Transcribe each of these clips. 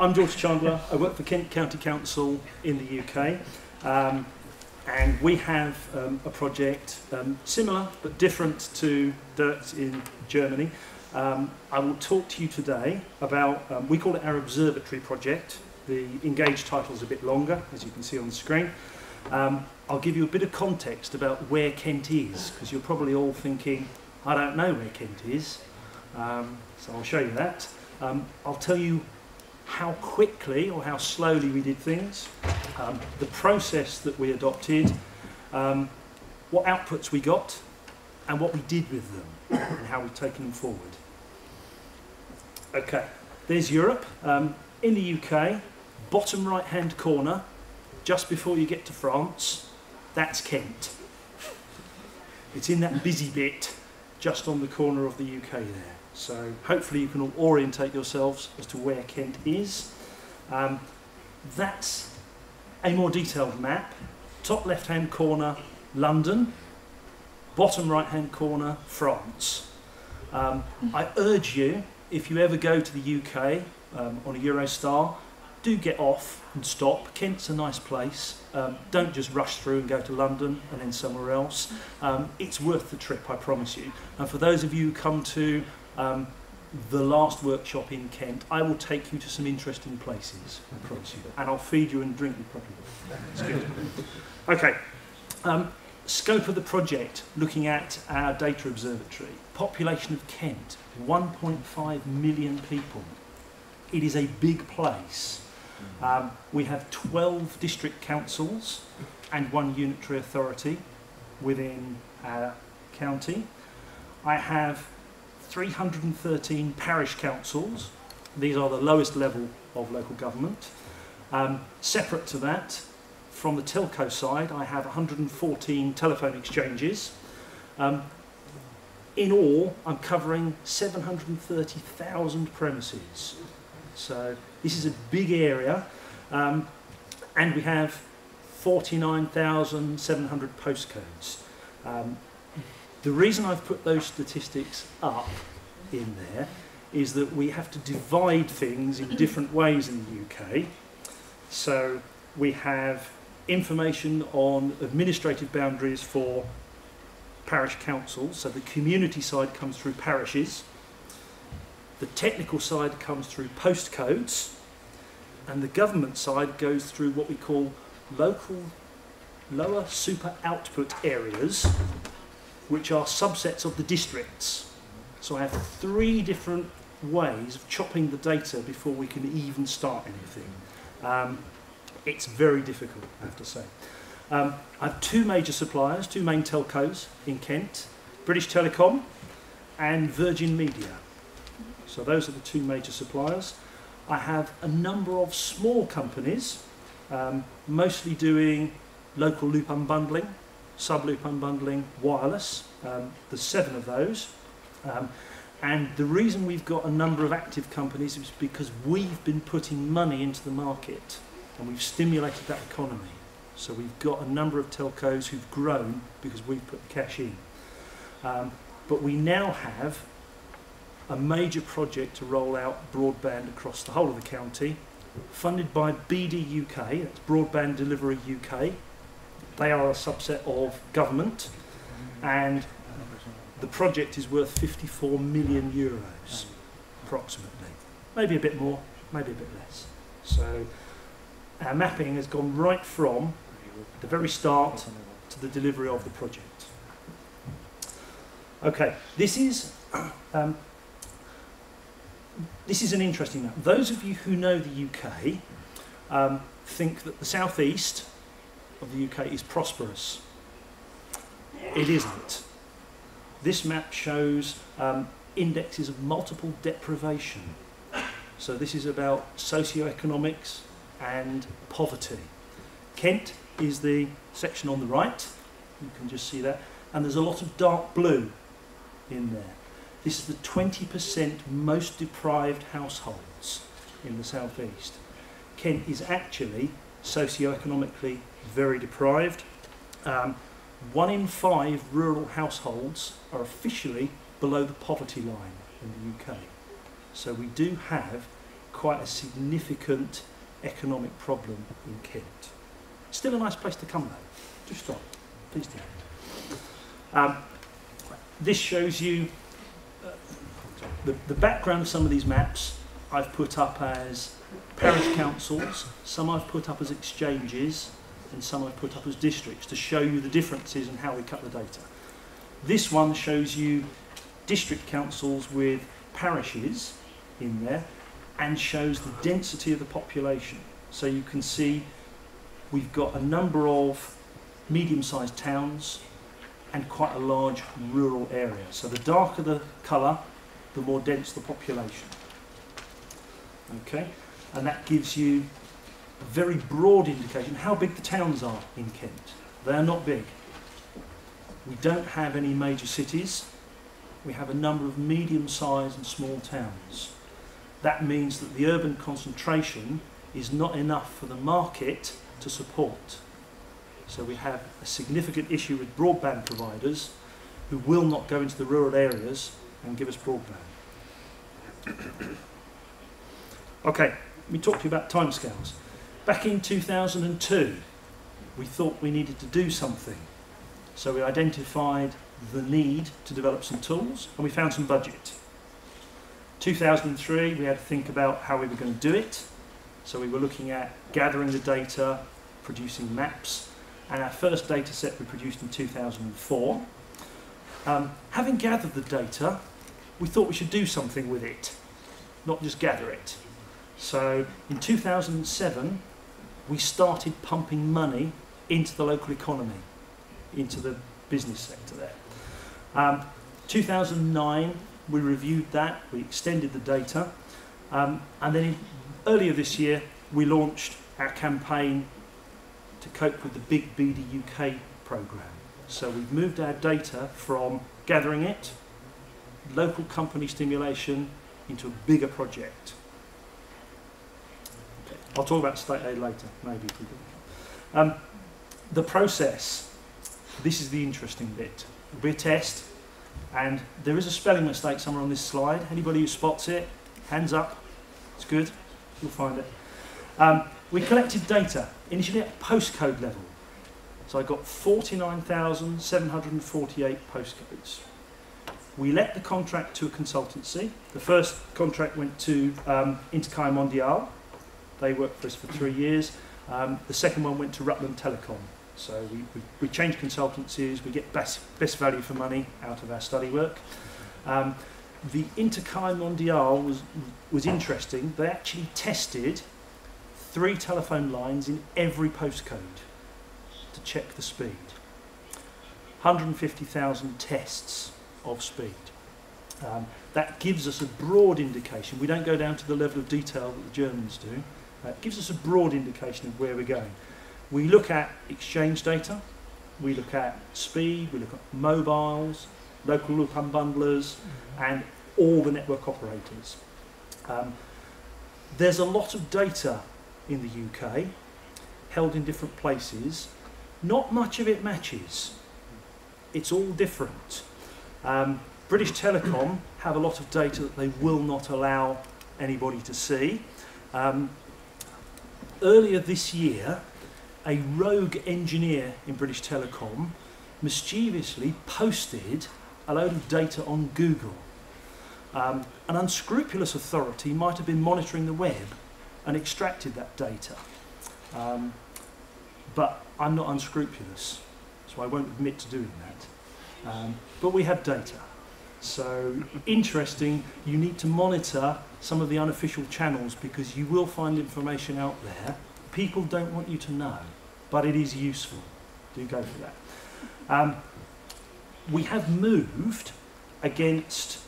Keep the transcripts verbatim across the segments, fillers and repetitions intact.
I'm George Chandler. I work for Kent County Council in the U K, um, and we have um, a project um, similar but different to DIRT in Germany. Um, I will talk to you today about, um, we call it our observatory project. The Engage title's a bit longer, as you can see on the screen. Um, I'll give you a bit of context about where Kent is, because you're probably all thinking, I don't know where Kent is, um, so I'll show you that. Um, I'll tell you how quickly or how slowly we did things, um, the process that we adopted, um, what outputs we got, and what we did with them, and how we've taken them forward. Okay, there's Europe. Um, in the U K, bottom right-hand corner, just before you get to France, that's Kent. It's in that busy bit, just on the corner of the U K there. So hopefully you can all orientate yourselves as to where Kent is. Um, that's a more detailed map. Top left-hand corner, London. Bottom right-hand corner, France. Um, I urge you, if you ever go to the U K um, on a Eurostar, do get off and stop. Kent's a nice place. Um, don't just rush through and go to London and then somewhere else. Um, it's worth the trip, I promise you. And for those of you who come to um, the last workshop in Kent, I will take you to some interesting places, I promise you. And I'll feed you and drink you properly. It's good. Okay. Um, Scope of the project, looking at our data observatory. Population of Kent, one point five million people. It is a big place. Um, we have twelve district councils and one unitary authority within our county. I have three hundred and thirteen parish councils. These are the lowest level of local government. Um, separate to that, from the telco side, I have one hundred and fourteen telephone exchanges. Um, in all, I'm covering seven hundred and thirty thousand premises. So this is a big area, um, and we have forty-nine thousand seven hundred postcodes. Um, the reason I've put those statistics up in there is that we have to divide things in different ways in the U K. So we have information on administrative boundaries for parish councils, so the community side comes through parishes, the technical side comes through postcodes, and the government side goes through what we call local lower super output areas, which are subsets of the districts. So I have three different ways of chopping the data before we can even start anything. Um, It's very difficult, I have to say. Um, I have two major suppliers, two main telcos in Kent, British Telecom and Virgin Media. So those are the two major suppliers. I have a number of small companies, um, mostly doing local loop unbundling, sub-loop unbundling, wireless. Um, there's seven of those. Um, and the reason we've got a number of active companies is because we've been putting money into the market, and we've stimulated that economy. So we've got a number of telcos who've grown because we've put the cash in. Um, but we now have a major project to roll out broadband across the whole of the county, funded by B D U K, that's Broadband Delivery U K. They are a subset of government, and the project is worth fifty-four million euros, approximately. Maybe a bit more, maybe a bit less. So our mapping has gone right from the very start to the delivery of the project. Okay, this is um, this is an interesting map. Those of you who know the U K um, think that the southeast of the U K is prosperous. It isn't. This map shows um, indexes of multiple deprivation. So this is about socioeconomics and poverty. Kent is the section on the right, you can just see that, and there's a lot of dark blue in there. This is the twenty percent most deprived households in the southeast. Kent is actually socioeconomically very deprived. Um, one in five rural households are officially below the poverty line in the U K. So we do have quite a significant economic problem in Kent. Still a nice place to come though. Just stop. Please do. Um, this shows you uh, the, the background of some of these maps. I've put up as parish councils, some I've put up as exchanges, and some I've put up as districts to show you the differences and how we cut the data. This one shows you district councils with parishes in there and shows the density of the population. So you can see we've got a number of medium-sized towns and quite a large rural area. So the darker the colour, the more dense the population. Okay, and that gives you a very broad indication how big the towns are in Kent. They're not big. We don't have any major cities. We have a number of medium-sized and small towns. That means that the urban concentration is not enough for the market to support. So we have a significant issue with broadband providers who will not go into the rural areas and give us broadband. Okay, we talked to you about timescales. Back in two thousand two, we thought we needed to do something. So we identified the need to develop some tools and we found some budget. two thousand three, we had to think about how we were going to do it. So we were looking at gathering the data, producing maps, and our first data set we produced in two thousand four. Um, having gathered the data, we thought we should do something with it, not just gather it. So in two thousand seven, we started pumping money into the local economy, into the business sector there. Um, two thousand nine, we reviewed that, we extended the data, um, and then in, earlier this year, we launched our campaign to cope with the big B D U K programme. So we've moved our data from gathering it, local company stimulation, into a bigger project. I'll talk about state aid later, maybe. Um, the process, this is the interesting bit. It'll be a test, and there is a spelling mistake somewhere on this slide. Anybody who spots it, hands up, it's good, you'll find it. Um, we collected data, initially at postcode level. So I got forty-nine thousand seven hundred forty-eight postcodes. We let the contract to a consultancy. The first contract went to um, Intercai Mondiale. They worked for us for three years. Um, the second one went to Rutland Telecom. So we, we, we change consultancies, we get best, best value for money out of our study work. Um, the Intercai Mondiale was, was interesting. They actually tested three telephone lines in every postcode to check the speed. one hundred fifty thousand tests of speed. Um, that gives us a broad indication. We don't go down to the level of detail that the Germans do. It gives us a broad indication of where we're going. We look at exchange data, we look at speed, we look at mobiles, local loop unbundlers, and all the network operators. Um, there's a lot of data in the U K held in different places. Not much of it matches. It's all different. Um, British Telecom have a lot of data that they will not allow anybody to see. Um, Earlier this year, a rogue engineer in British Telecom mischievously posted a load of data on Google. Um, an unscrupulous authority might have been monitoring the web and extracted that data. Um, but I'm not unscrupulous, so I won't admit to doing that. Um, but we have data. So interesting, you need to monitor some of the unofficial channels because you will find information out there. People don't want you to know, but it is useful. Do go for that. Um, we have moved against,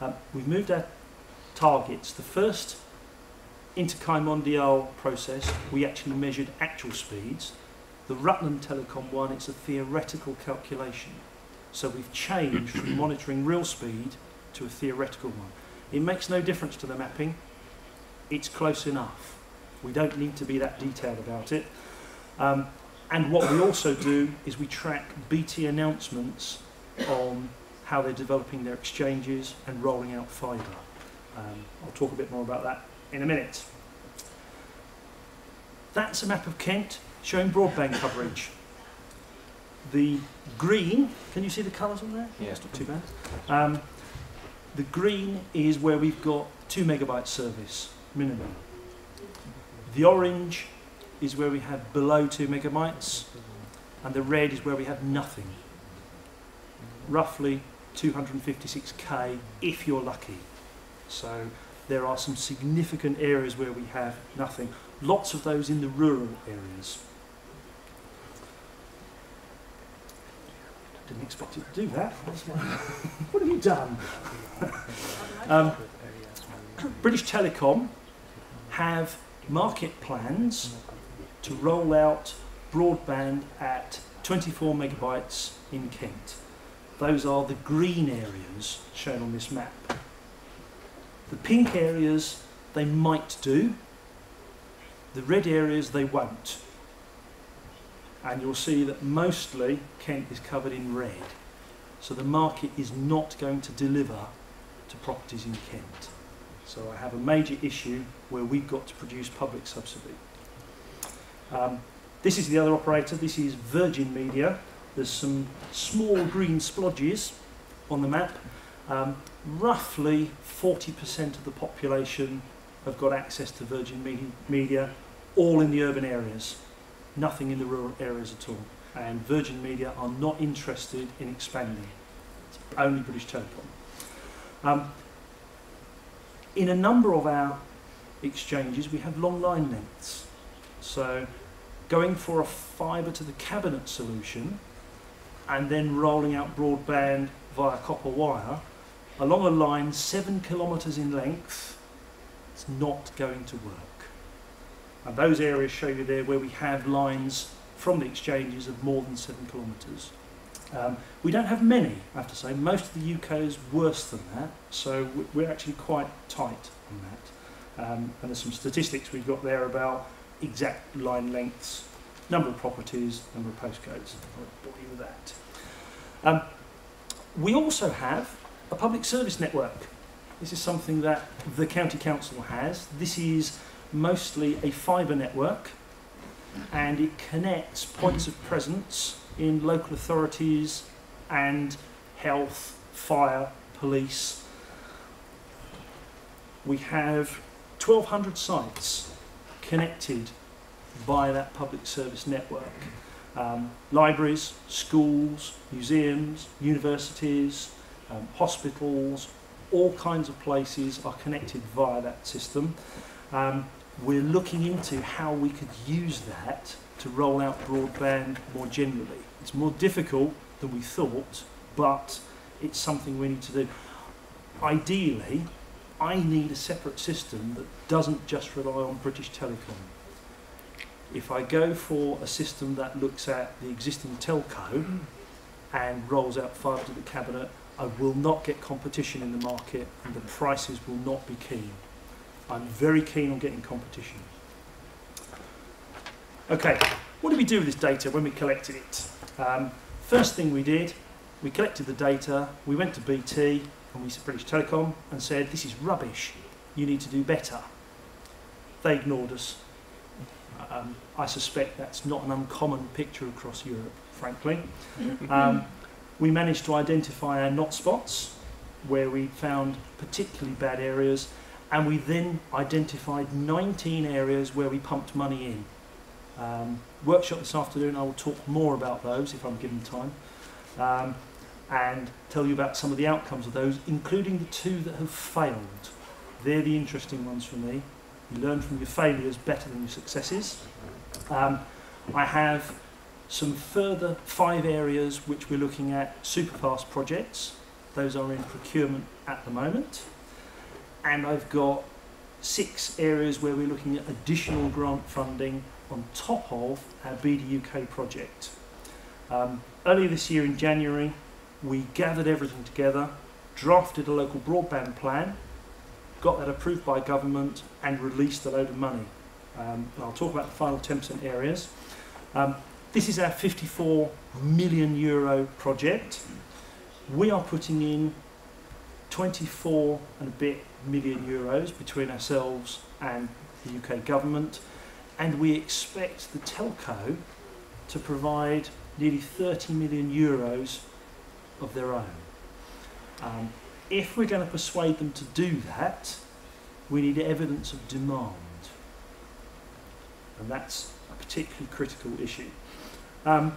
um, we've moved our targets. The first Intercai Mondiale process, we actually measured actual speeds. The Rutland Telecom one, it's a theoretical calculation. So we've changed from monitoring real speed to a theoretical one. It makes no difference to the mapping. It's close enough. We don't need to be that detailed about it. Um, and what we also do is we track B T announcements on how they're developing their exchanges and rolling out fibre. Um, I'll talk a bit more about that in a minute. That's a map of Kent showing broadband coverage. The green, can you see the colours on there? Yeah, it's not too bad. Um, the green is where we've got two megabyte service minimum. The orange is where we have below two megabytes, and the red is where we have nothing. Roughly two hundred fifty-six K if you're lucky. So there are some significant areas where we have nothing. Lots of those in the rural areas. Didn't expect you to do that. What have you done? um, British Telecom have market plans to roll out broadband at twenty-four megabytes in Kent. Those are the green areas shown on this map. The pink areas they might do, the red areas they won't. And you'll see that mostly Kent is covered in red. So the market is not going to deliver to properties in Kent. So I have a major issue where we've got to produce public subsidy. Um, this is the other operator, this is Virgin Media. There's some small green splodges on the map. Um, roughly forty percent of the population have got access to Virgin Media, all in the urban areas. Nothing in the rural areas at all. And Virgin Media are not interested in expanding. It's only British Telecom. Um, in a number of our exchanges, we have long line lengths. So going for a fibre to the cabinet solution and then rolling out broadband via copper wire along a line seven kilometres in length, it's not going to work. And those areas show you there where we have lines from the exchanges of more than seven kilometres. Um, we don't have many, I have to say. Most of the U K is worse than that, so we're actually quite tight on that. Um, and there's some statistics we've got there about exact line lengths, number of properties, number of postcodes. I won't bore you with that. Um, we also have a public service network. This is something that the County Council has. This is mostly a fibre network, and it connects points of presence in local authorities and health, fire, police. We have twelve hundred sites connected by that public service network. Um, libraries, schools, museums, universities, um, hospitals, all kinds of places are connected via that system. Um, We're looking into how we could use that to roll out broadband more generally. It's more difficult than we thought, but it's something we need to do. Ideally, I need a separate system that doesn't just rely on British Telecom. If I go for a system that looks at the existing telco and rolls out fibre to the cabinet, I will not get competition in the market and the prices will not be keen. I'm very keen on getting competition. Okay, what did we do with this data when we collected it? Um, first thing we did, we collected the data, we went to B T, and we said British Telecom, and said, this is rubbish, you need to do better. They ignored us. Um, I suspect that's not an uncommon picture across Europe, frankly. Um, we managed to identify our not spots, where we found particularly bad areas, and we then identified nineteen areas where we pumped money in. Um, workshop this afternoon, I will talk more about those if I'm given time, um, and tell you about some of the outcomes of those, including the two that have failed. They're the interesting ones for me. You learn from your failures better than your successes. Um, I have some further five areas which we're looking at superfast projects. Those are in procurement at the moment. And I've got six areas where we're looking at additional grant funding on top of our B D U K project. Um, earlier this year in January, we gathered everything together, drafted a local broadband plan, got that approved by government and released a load of money. Um, I'll talk about the final ten percent areas. Um, this is our fifty-four million euro project. We are putting in twenty-four and a bit million euros between ourselves and the U K government, and we expect the telco to provide nearly thirty million euros of their own. Um, if we're going to persuade them to do that, we need evidence of demand, and that's a particularly critical issue. Um,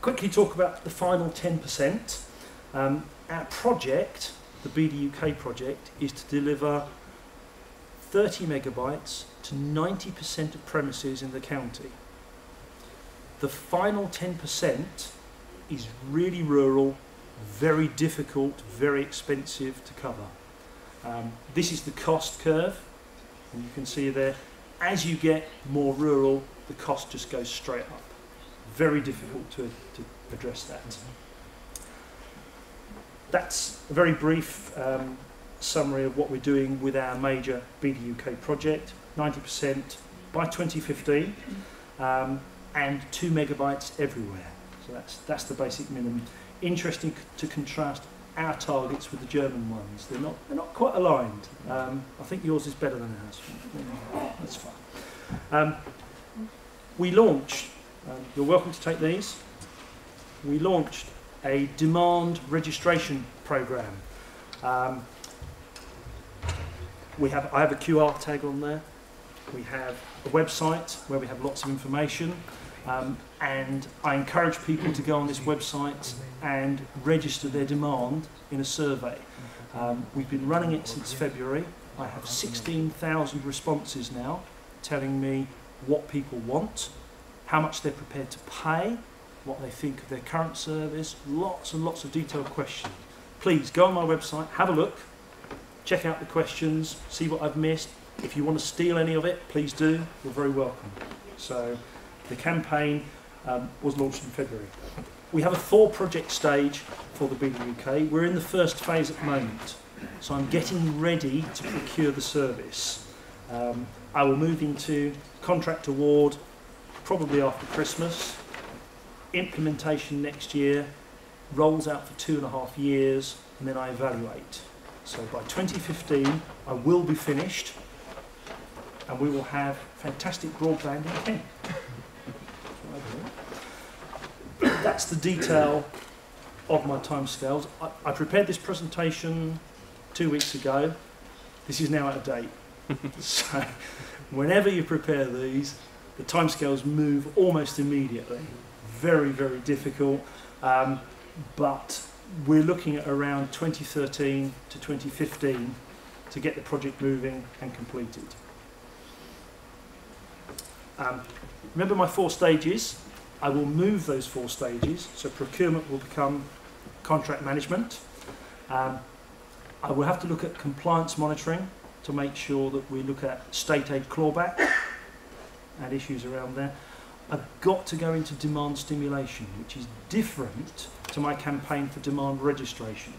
quickly talk about the final ten percent. Um, our project, the B D U K project, is to deliver thirty megabytes to ninety percent of premises in the county. The final ten percent is really rural, very difficult, very expensive to cover. Um, this is the cost curve, and you can see there, as you get more rural, the cost just goes straight up. Very difficult to, to address that. That's a very brief um, summary of what we're doing with our major B D U K project, ninety percent by twenty fifteen, um, and two megabytes everywhere. So that's, that's the basic minimum. Interesting to contrast our targets with the German ones. They're not, they're not quite aligned. Um, I think yours is better than ours. That's fine. Um, we launched, um, you're welcome to take these, we launched a demand registration program. Um, we have, I have a Q R tag on there. We have a website where we have lots of information, um, and I encourage people to go on this website and register their demand in a survey. Um, we've been running it since February. I have sixteen thousand responses now telling me what people want, how much they're prepared to pay, what they think of their current service, lots and lots of detailed questions. Please go on my website, have a look, check out the questions, see what I've missed. If you want to steal any of it, please do. You're very welcome. So the campaign um, was launched in February. We have a four-project stage for the B D U K. We're in the first phase at the moment, so I'm getting ready to procure the service. Um, I will move into contract award probably after Christmas, implementation next year, rolls out for two and a half years, and then I evaluate. So by twenty fifteen, I will be finished, and we will have fantastic broadband in Kent. That's the detail of my timescales. I, I prepared this presentation two weeks ago. This is now out of date. So whenever you prepare these, the timescales move almost immediately. Very, very difficult, um, but we're looking at around twenty thirteen to twenty fifteen to get the project moving and completed. Um, remember my four stages? I will move those four stages, so procurement will become contract management. Um, I will have to look at compliance monitoring to make sure that we look at state aid clawback and issues around there. I've got to go into demand stimulation, which is different to my campaign for demand registration.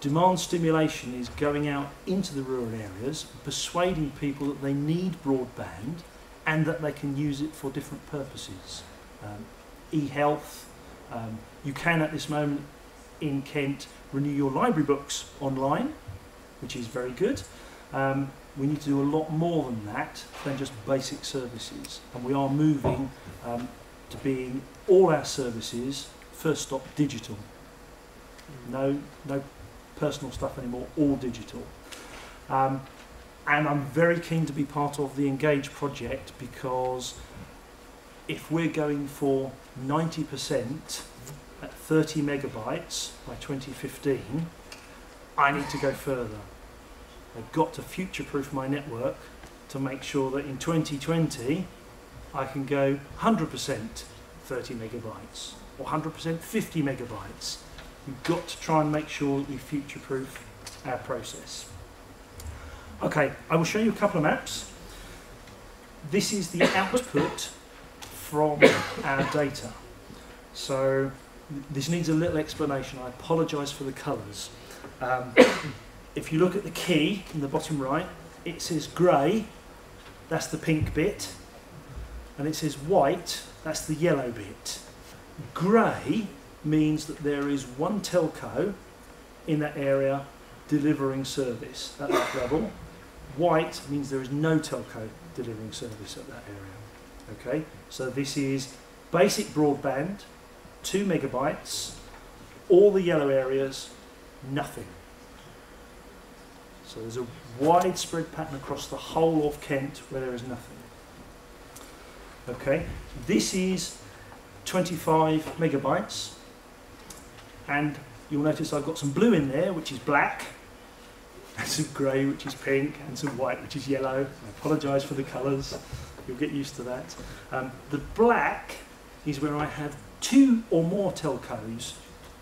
Demand stimulation is going out into the rural areas, persuading people that they need broadband and that they can use it for different purposes. Um, e-health, um, you can at this moment in Kent renew your library books online, which is very good. Um, We need to do a lot more than that, than just basic services. And we are moving um, to being all our services, first stop, digital. No, no personal stuff anymore, all digital. Um, and I'm very keen to be part of the Engage project, because if we're going for ninety percent at thirty megabytes by twenty fifteen, I need to go further. I've got to future-proof my network to make sure that in twenty twenty I can go one hundred percent thirty megabytes or one hundred percent fifty megabytes. We've got to try and make sure that we future-proof our process. Okay, I will show you a couple of maps. This is the output from our data. So this needs a little explanation. I apologise for the colours. Um, If you look at the key in the bottom right, it says grey, that's the pink bit, and it says white, that's the yellow bit. Grey means that there is one telco in that area delivering service at that level. White means there is no telco delivering service at that area. Okay, so this is basic broadband, two megabytes, all the yellow areas, nothing. So there's a widespread pattern across the whole of Kent where there is nothing. Okay, this is twenty-five megabytes, and you'll notice I've got some blue in there, which is black, and some grey, which is pink, and some white, which is yellow. I apologise for the colours, you'll get used to that. Um, the black is where I have two or more telcos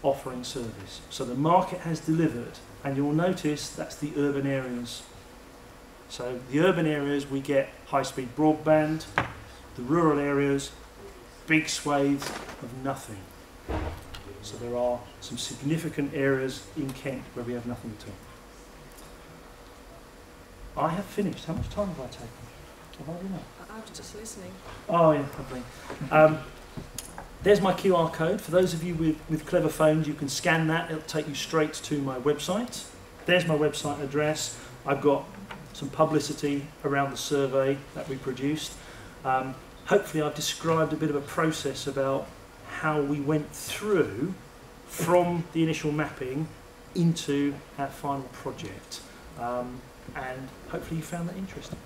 offering service. So the market has delivered, and you'll notice that's the urban areas. So the urban areas, we get high-speed broadband. The rural areas, big swathes of nothing. So there are some significant areas in Kent where we have nothing at all. I have finished. How much time have I taken? Have I been up? I was just listening. Oh yeah, probably. Um, there's my Q R code. For those of you with, with clever phones, you can scan that. It'll take you straight to my website. There's my website address. I've got some publicity around the survey that we produced. Um, hopefully I've described a bit of a process about how we went through from the initial mapping into our final project, um, and hopefully you found that interesting.